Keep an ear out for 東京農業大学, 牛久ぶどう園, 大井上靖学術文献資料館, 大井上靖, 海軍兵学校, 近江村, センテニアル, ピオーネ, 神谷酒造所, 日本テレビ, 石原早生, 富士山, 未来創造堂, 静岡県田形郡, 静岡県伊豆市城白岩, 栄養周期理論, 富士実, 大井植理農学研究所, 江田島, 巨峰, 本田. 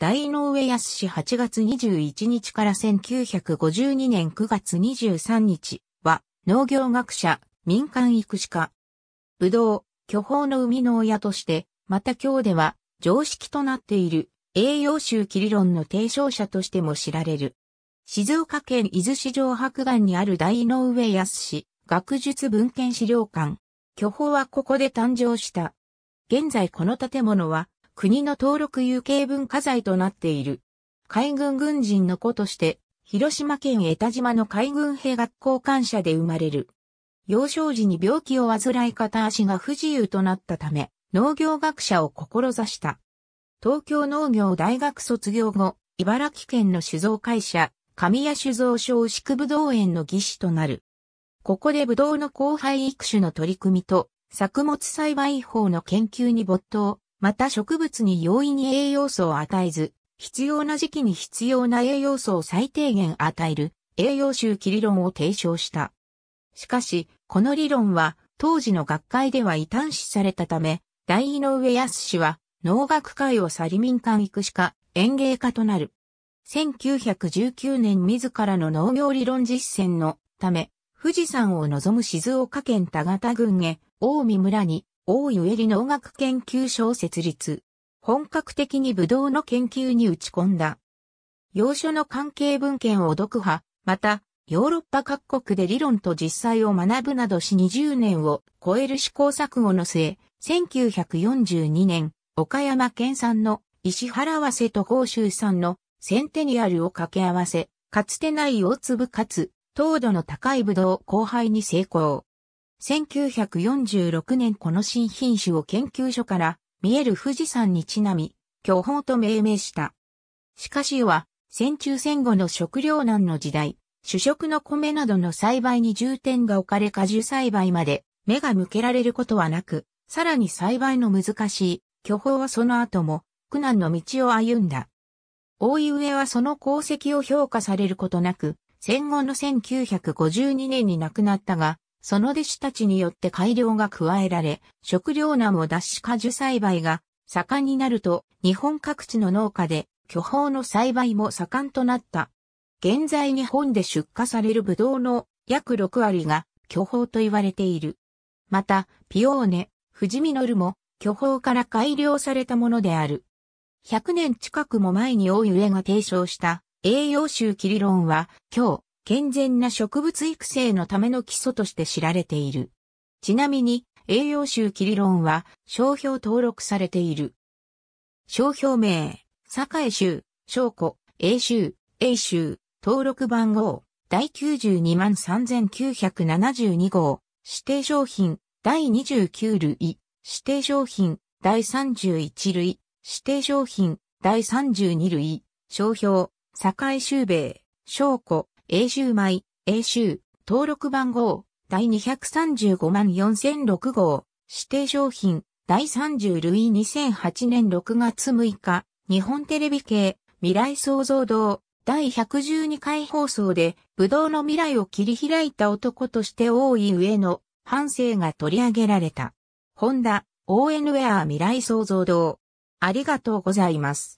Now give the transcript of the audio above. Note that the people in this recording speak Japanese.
大井上靖8月21日から1952年9月23日は農業学者、民間育種家。ぶどう、巨峰の生みの親として、また今日では常識となっている栄養周期理論の提唱者としても知られる。静岡県伊豆市城白岩にある大井上靖学術文献資料館。巨峰はここで誕生した。現在この建物は国の登録有形文化財となっている。海軍軍人の子として、広島県江田島の海軍兵学校官舎で生まれる。幼少時に病気を患い片足が不自由となったため、農業学者を志した。東京農業大学卒業後、茨城県の酒造会社、神谷酒造所牛久ぶどう園の技師となる。ここでぶどうの交配育種の取り組みと、作物栽培法の研究に没頭、また植物に容易に栄養素を与えず、必要な時期に必要な栄養素を最低限与える、栄養周期理論を提唱した。しかし、この理論は当時の学会では異端視されたため、大井上靖は農学界を去り民間育種家、園芸家となる。1919年自らの農業理論実践のため、富士山を望む静岡県田形郡へ、近江村に大井植理農学研究所を設立。本格的にぶどうの研究に打ち込んだ。要所の関係文献を読破、また、ヨーロッパ各国で理論と実際を学ぶなどし20年を超える試行錯誤の末、1942年、岡山県産の石原早生と甲州産のセンテニアルを掛け合わせ、かつてない大粒かつ糖度の高いぶどう交配に成功。1946年この新品種を研究所から見える富士山にちなみ、巨峰と命名した。しかしは、戦中戦後の食糧難の時代、主食の米などの栽培に重点が置かれ果樹栽培まで目が向けられることはなく、さらに栽培の難しい巨峰はその後も苦難の道を歩んだ。大井植はその功績を評価されることなく、戦後の1952年に亡くなったが、その弟子たちによって改良が加えられ、食糧難を脱し果樹栽培が盛んになると、日本各地の農家で巨峰の栽培も盛んとなった。現在日本で出荷されるブドウの約6割が巨峰と言われている。また、ピオーネ、富士実も巨峰から改良されたものである。100年近くも前に大井植が提唱した栄養周期理論は、今日、健全な植物育成のための基礎として知られている。ちなみに、栄養周期理論は商標登録されている。商標名、栄州、商庫、栄州、永州。登録番号、第923972号、指定商品、第29類、指定商品、第31類、指定商品、第32類、商標、栄州米、商庫、永州米、永州、登録番号、第2354006号、指定商品、第30類2008年6月6日、日本テレビ系、未来創造堂、第112回放送で、ぶどうの未来を切り開いた男として大井植の半生が取り上げられた。本田、ONWare未来創造堂。ありがとうございます。